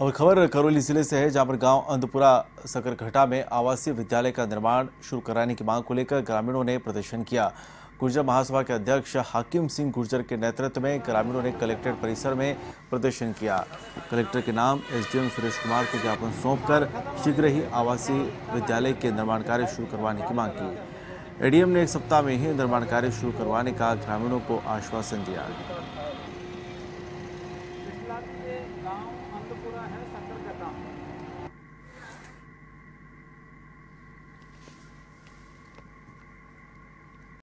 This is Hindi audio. और खबर करौली जिले से है, जहां पर गांव अंधपुरा सकरघटा में आवासीय विद्यालय का निर्माण शुरू कराने की मांग को लेकर ग्रामीणों ने प्रदर्शन किया। गुर्जर महासभा के अध्यक्ष हाकिम सिंह गुर्जर के नेतृत्व में ग्रामीणों ने कलेक्ट्रेट परिसर में प्रदर्शन किया। कलेक्टर के नाम एसडीएम सुरेश कुमार को ज्ञापन सौंपकर शीघ्र ही आवासीय विद्यालय के निर्माण कार्य शुरू करवाने की मांग की। एडीएम ने एक सप्ताह में ही निर्माण कार्य शुरू करवाने का ग्रामीणों को आश्वासन दिया। गाँव अंधपुरा है सकरघटा।